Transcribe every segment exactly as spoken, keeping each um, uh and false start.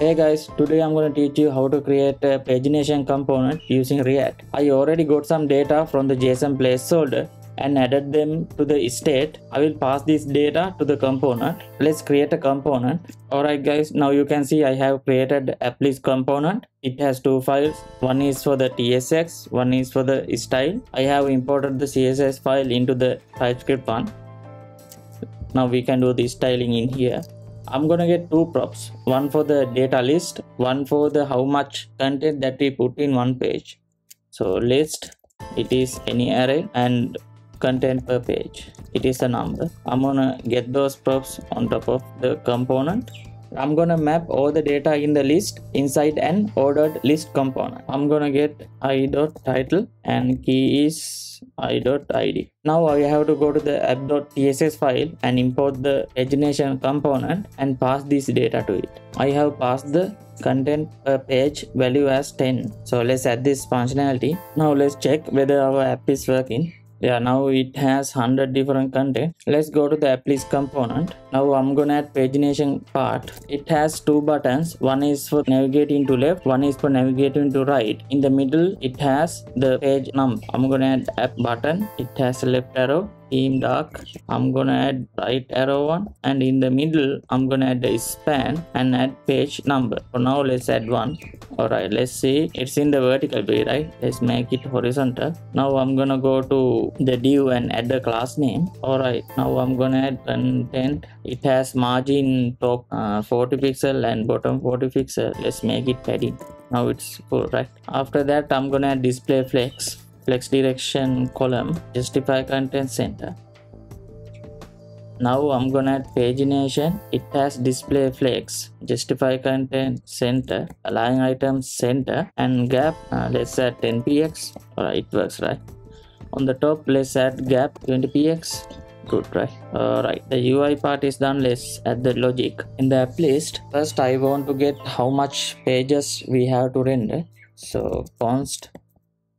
Hey guys, today I'm going to teach you how to create a pagination component using React. I already got some data from the JSON placeholder and added them to the state. I will pass this data to the component. Let's create a component. Alright guys, now you can see I have created applet component. It has two files. One is for the T S X, one is for the style. I have imported the C S S file into the TypeScript one. Now we can do the styling in here. I'm gonna get two props, one for the data list, one for the how much content that we put in one page. So list, it is any array, and content per page, it is a number. I'm gonna get those props on top of the component. I'm gonna map all the data in the list inside an ordered list component. I'm gonna get i.title and key is i.id. Now I have to go to the app.tss file and import the pagination component and pass this data to it. I have passed the content per page value as ten. So let's add this functionality. Now let's check whether our app is working. Yeah, now it has one hundred different content. Let's go to the applet component. Now I'm gonna add pagination part. It has two buttons. One is for navigating to left, one is for navigating to right. In the middle, it has the page number. I'm gonna add app button. It has left arrow, theme dark. I'm gonna add right arrow one, and in the middle, I'm gonna add a span and add page number. For now, let's add one. Alright, let's see. It's in the vertical way, right? Let's make it horizontal. Now I'm gonna go to the div and add the class name. Alright, now I'm gonna add content. It has margin top uh, forty pixel and bottom forty pixel. Let's make it padding. Now it's full, right? After that, I'm gonna add display flex, flex direction column, justify content center. Now I'm gonna add pagination. It has display flex, justify content center, align item center, and gap. Uh, let's add ten p x. Alright, it works, right? On the top, let's add gap twenty p x. Good, right? Alright, the U I part is done. Let's add the logic. In the app list, first I want to get how much pages we have to render. So const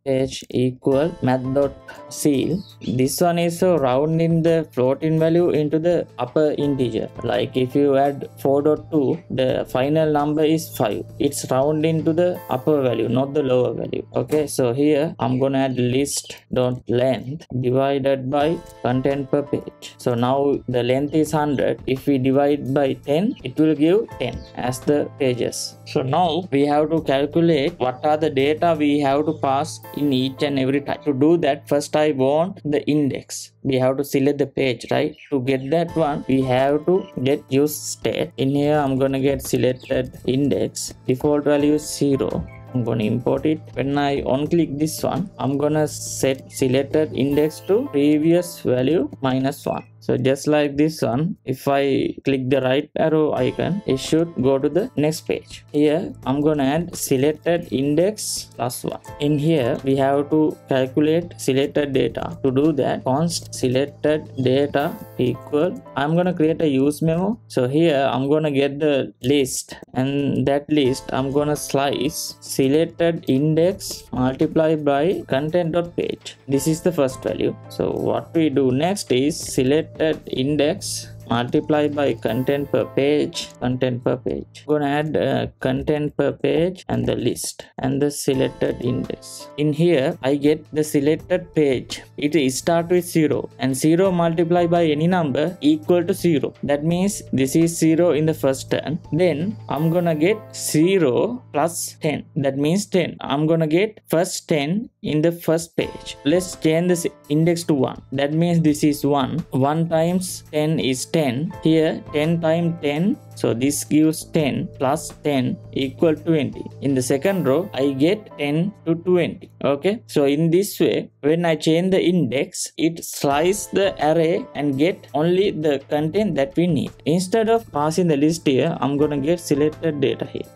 page equal math.seal. This one is so rounding the floating value into the upper integer. Like if you add four point two, the final number is five. It's rounding to the upper value, not the lower value. Okay, so here I'm gonna add list.length divided by content per page. So now the length is one hundred. If we divide by ten, it will give ten as the pages. So now we have to calculate what are the data we have to pass in each and every time. To do that, first I want the index. We have to select the page, right? To get that one, we have to get use state. In here, I'm gonna get selected index, default value is zero. I'm gonna import it. When I on click this one, I'm gonna set selected index to previous value minus one. So just like this one, if I click the right arrow icon, it should go to the next page. Here I'm gonna add selected index plus one. In here we have to calculate selected data. To do that, const selected data equal. I'm gonna create a use memo. So here I'm gonna get the list, and that list I'm gonna slice selected index multiply by content.page. This is the first value. So what we do next is select index multiply by content per page, content per page. I'm gonna add uh, content per page and the list and the selected index. In here, I get the selected page. It starts with zero, and zero multiplied by any number equal to zero. That means this is zero in the first turn. Then I'm gonna get zero plus ten. That means ten. I'm gonna get first ten in the first page. Let's change this index to one. That means this is one. one times ten is ten. ten. Here ten times ten, so this gives ten plus ten equal twenty. In the second row, I get ten to twenty. Okay, so in this way, when I change the index, it slices the array and get only the content that we need. Instead of passing the list here, I'm gonna get selected data here.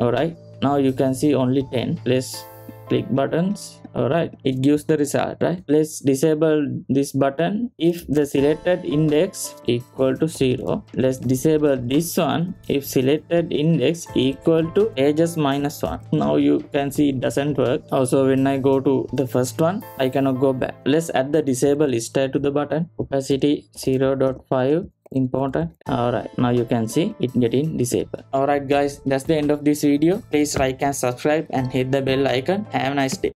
Alright, now you can see only ten. Let's click buttons. Alright, it gives the result, right? Let's disable this button if the selected index equal to zero. Let's disable this one if selected index equal to pages minus one. Now you can see it doesn't work. Also, when I go to the first one, I cannot go back. Let's add the disable state to the button. Opacity zero point five. important. All right, now you can see it getting disabled. All right guys, that's the end of this video. Please like and subscribe and hit the bell icon. Have a nice day.